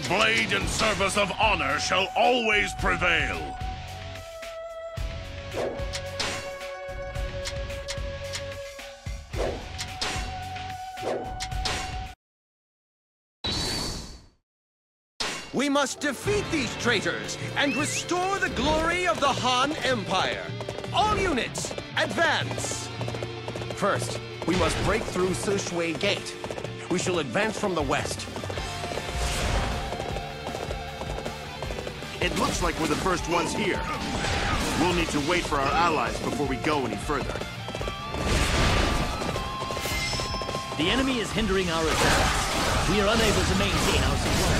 The blade and service of honor shall always prevail. We must defeat these traitors and restore the glory of the Han Empire. All units, advance! First, we must break through Sishui Gate. We shall advance from the west. It looks like we're the first ones here. We'll need to wait for our allies before we go any further. The enemy is hindering our advance. We are unable to maintain our supply.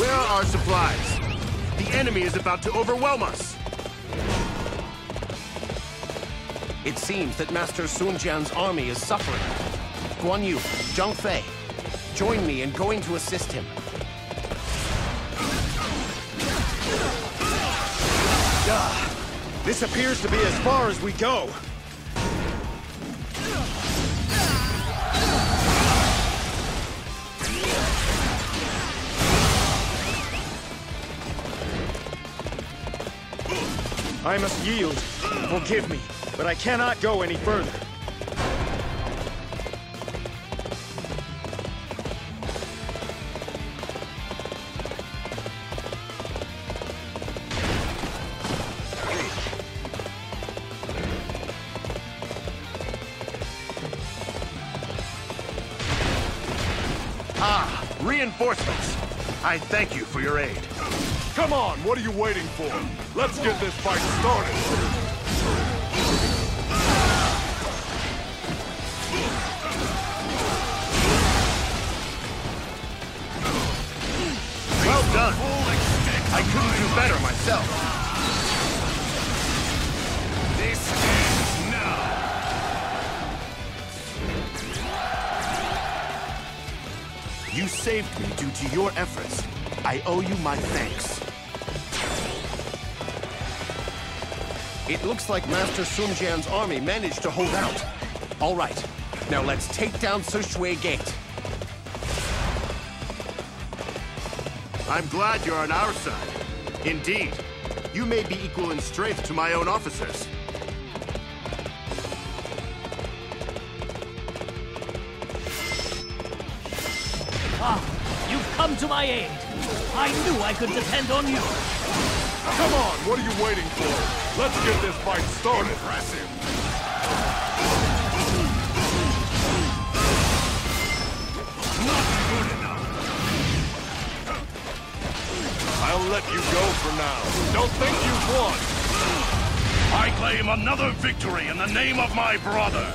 Where are our supplies? The enemy is about to overwhelm us. It seems that Master Sun Jian's army is suffering. Guan Yu, Zhang Fei, join me in going to assist him. This appears to be as far as we go. I must yield. Forgive me, but I cannot go any further. Reinforcements! I thank you for your aid. Come on, what are you waiting for? Let's get this fight started. Well done. I couldn't do better myself. This ends now. You saved me due to your efforts. I owe you my thanks. It looks like Master Sun Jian's army managed to hold out. All right, now let's take down Sishui Gate. I'm glad you're on our side. Indeed, you may be equal in strength to my own officers. Ah, you've come to my aid. I knew I could depend on you. Come on, what are you waiting for? Let's get this fight started. Impressive. Not good enough. I'll let you go for now. Don't think you've won. I claim another victory in the name of my brother.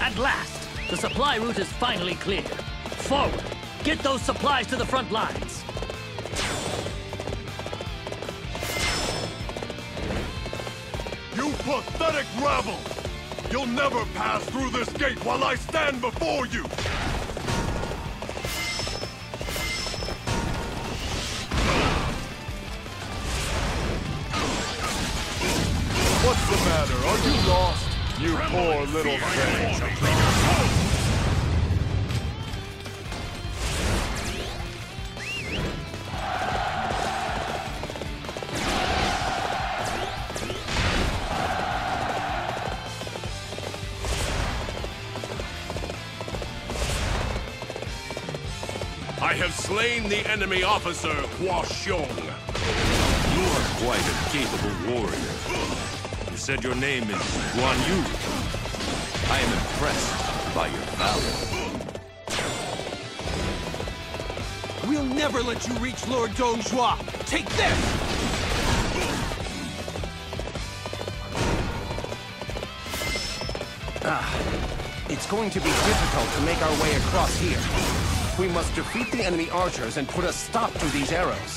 At last, the supply route is finally clear. Forward! Get those supplies to the front lines! You pathetic rabble! You'll never pass through this gate while I stand before you! What's the matter? Are you lost? You poor little thing! I have slain the enemy officer, Hua Xiong. You are quite a capable warrior. You said your name is Guan Yu. I am impressed by your valor. We'll never let you reach Lord Dong Zhuo. Take this! It's going to be difficult to make our way across here. We must defeat the enemy archers and put a stop to these arrows.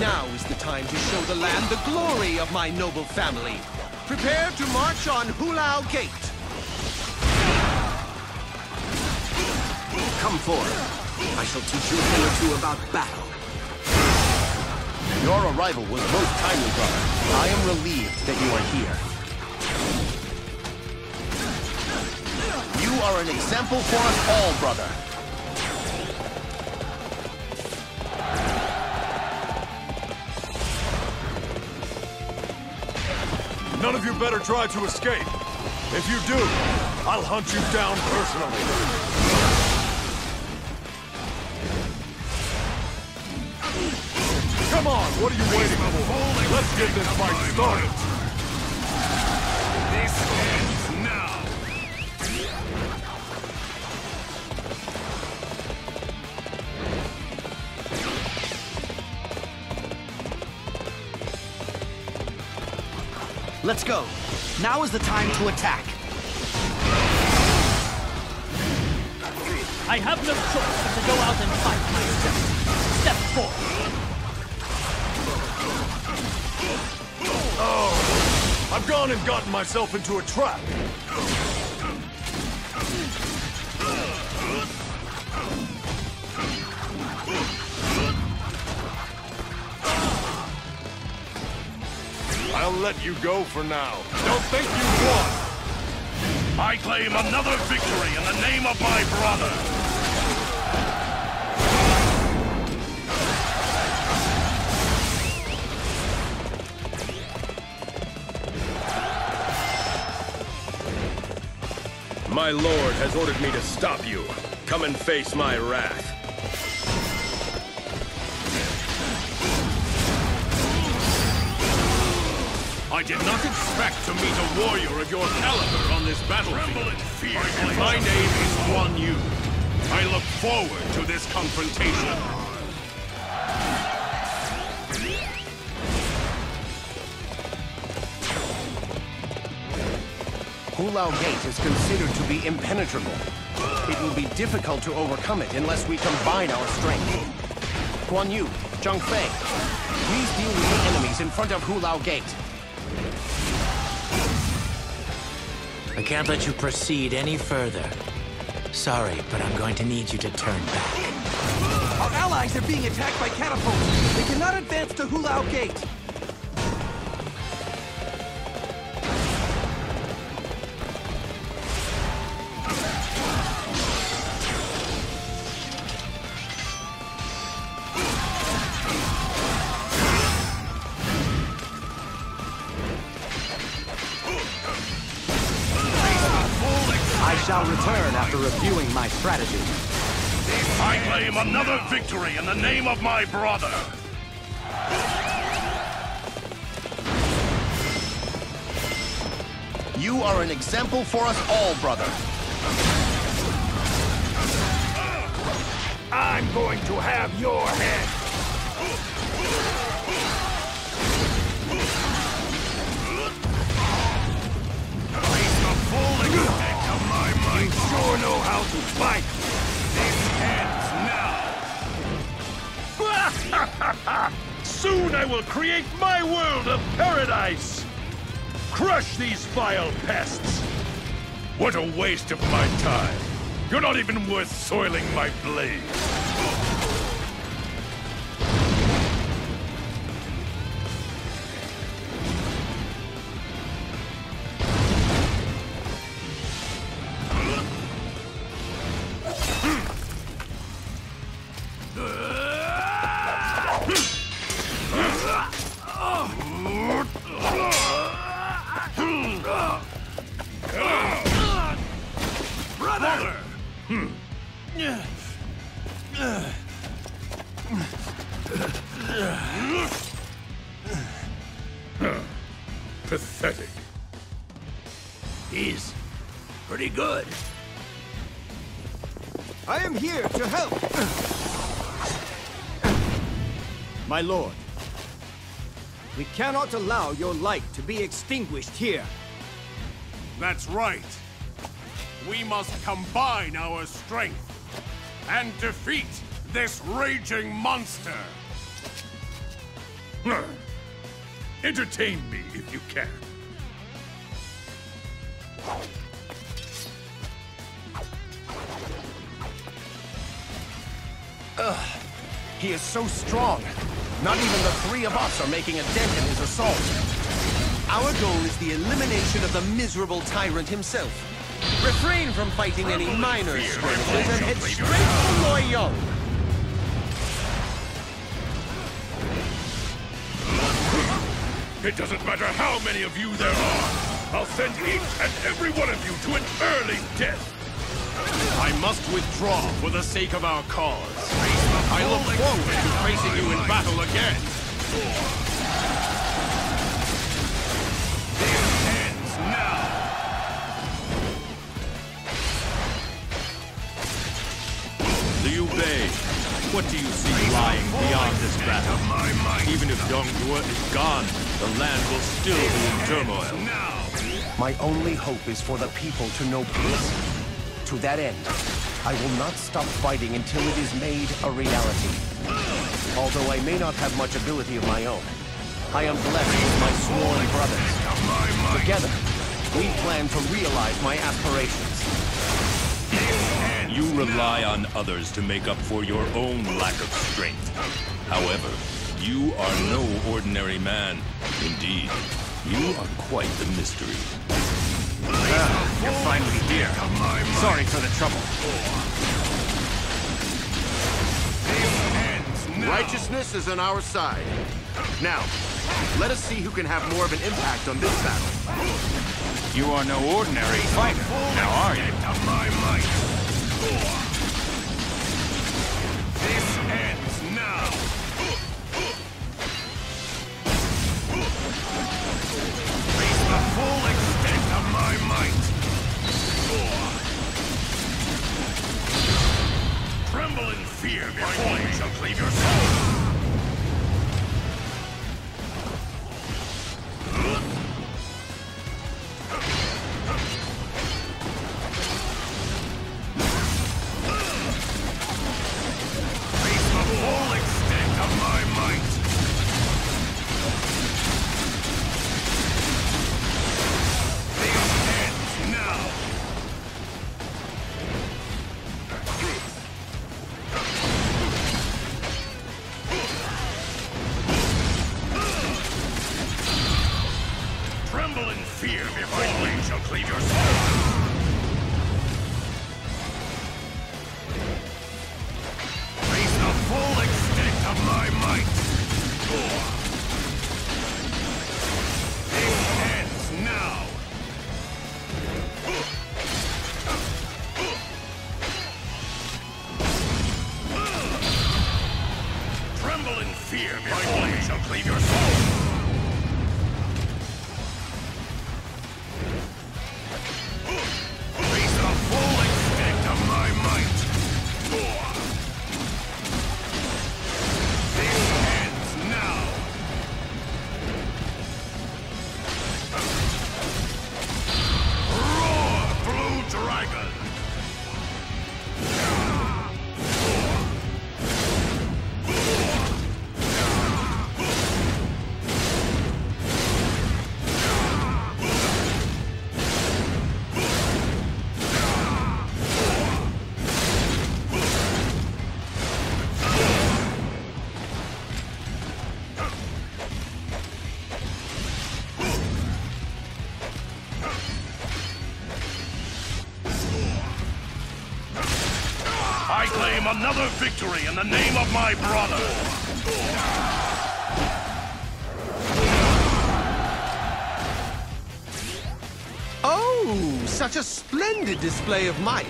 Now is the time to show the land the glory of my noble family. Prepare to march on Hulao Gate. Come forth. I shall teach you a thing or two about battle. Your arrival was most timely, brother. I am relieved that you are here. You are an example for us all, brother. None of you better try to escape. If you do, I'll hunt you down personally. Come on, what are you waiting for? Let's get this fight started. This ends now. Let's go. Now is the time to attack. I have no choice but to go out and fight myself. Step forward. Oh! I've gone and gotten myself into a trap. I'll let you go for now. Don't think you won! I claim another victory in the name of my brother! My lord has ordered me to stop you. Come and face my wrath. I did not expect to meet a warrior of your caliber on this battlefield. Fear. My name is Guan Yu. I look forward to this confrontation. Hulao Gate is considered to be impenetrable. It will be difficult to overcome it unless we combine our strength. Guan Yu, Zhang Fei, please deal with the enemies in front of Hulao Gate. I can't let you proceed any further. Sorry, but I'm going to need you to turn back. Our allies are being attacked by catapults. They cannot advance to Hulao Gate. Reviewing my strategy. I claim another victory in the name of my brother. You are an example for us all, brother. I'm going to have your head. Face the full extent. You sure know how to fight! This ends now! Soon I will create my world of paradise! Crush these vile pests! What a waste of my time! You're not even worth soiling my blade! Pathetic. He's pretty good. I am here to help. My lord, we cannot allow your light to be extinguished here. That's right. We must combine our strength and defeat this raging monster. Entertain me if you can. Ugh. He is so strong. Not even the three of us are making a dent in his assault. Our goal is the elimination of the miserable tyrant himself. Refrain from fighting any minor skirmishes and head straight for Luoyang. It doesn't matter how many of you there are. I'll send each and every one of you to an early death. I must withdraw for the sake of our cause. I look forward to facing you in battle again. This ends now. Liu Bei, what do you see lying beyond this battle? Even if Dong Zhuo is gone, the land will still be in turmoil. My only hope is for the people to know peace. To that end, I will not stop fighting until it is made a reality. Although I may not have much ability of my own, I am blessed with my sworn brothers. Together, we plan to realize my aspirations. You rely on others to make up for your own lack of strength. However, you are no ordinary man. Indeed, you are quite the mystery. You're finally here. Sorry for the trouble. Righteousness is on our side. Now, let us see who can have more of an impact on this battle. You are no ordinary fighter, now are you? This ends now. Face the full extent of my might. Tremble in fear before you shall cleave your soul. Face the full extent of my might. This ends now. Fear before you shall cleave your soul. Face the full extent of my might. This ends now. Tremble in fear before you shall cleave your soul. Another victory in the name of my brother! Oh, such a splendid display of might!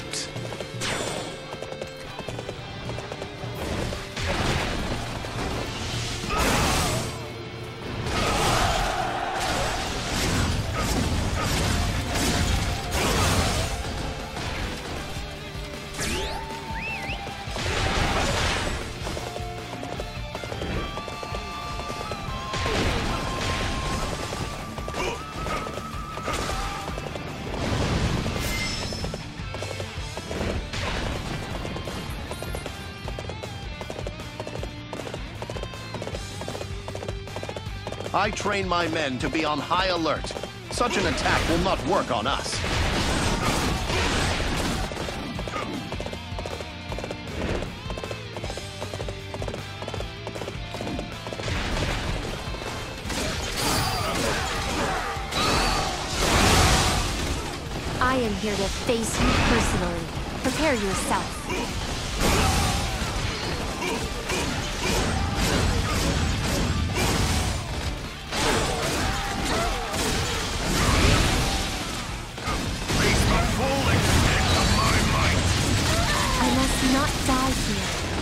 I train my men to be on high alert. Such an attack will not work on us. here will face you personally. Prepare yourself.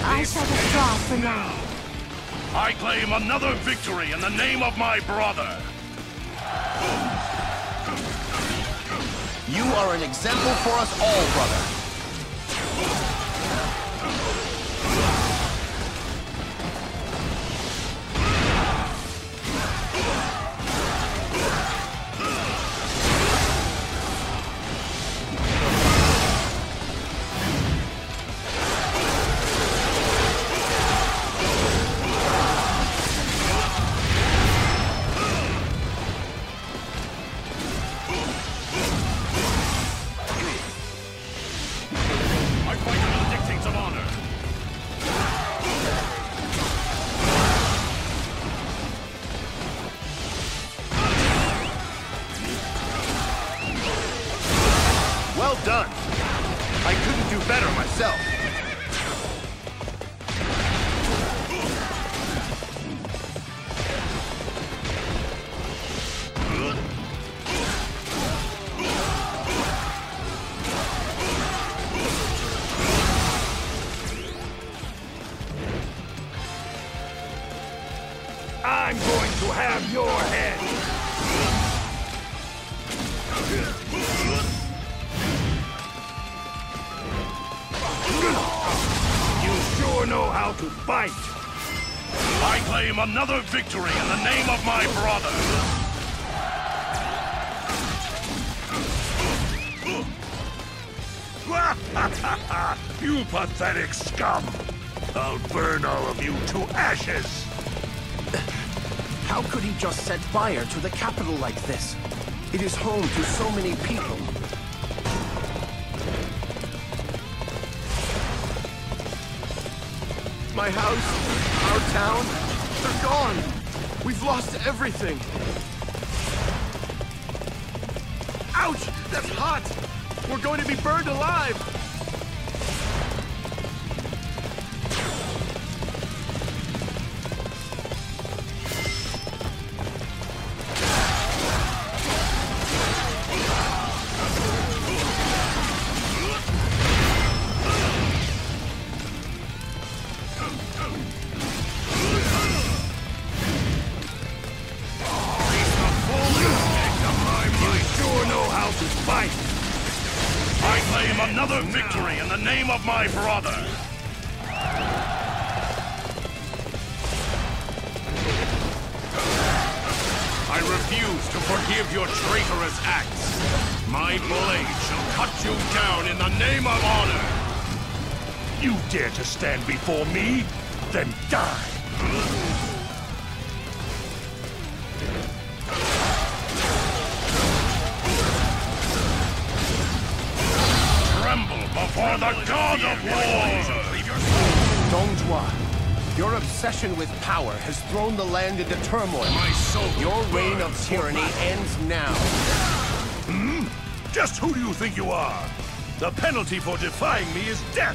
I shall withdraw for now. I claim another victory in the name of my brother. You are an example for us all, brother. Done. I couldn't do better myself. I'm going to have your head. Know how to fight. I claim another victory in the name of my brother. You pathetic scum! I'll burn all of you to ashes! How could he just set fire to the capital like this? It is home to so many people. My house, our town, they're gone! We've lost everything! Ouch! That's hot! We're going to be burned alive! Another victory in the name of my brother! I refuse to forgive your traitorous acts. My blade shall cut you down in the name of honor! You dare to stand before me? Then die! For the god of war! Dong Zhuo, your obsession with power has thrown the land into turmoil. My soul, your reign of tyranny ends now. Just who do you think you are? The penalty for defying me is death!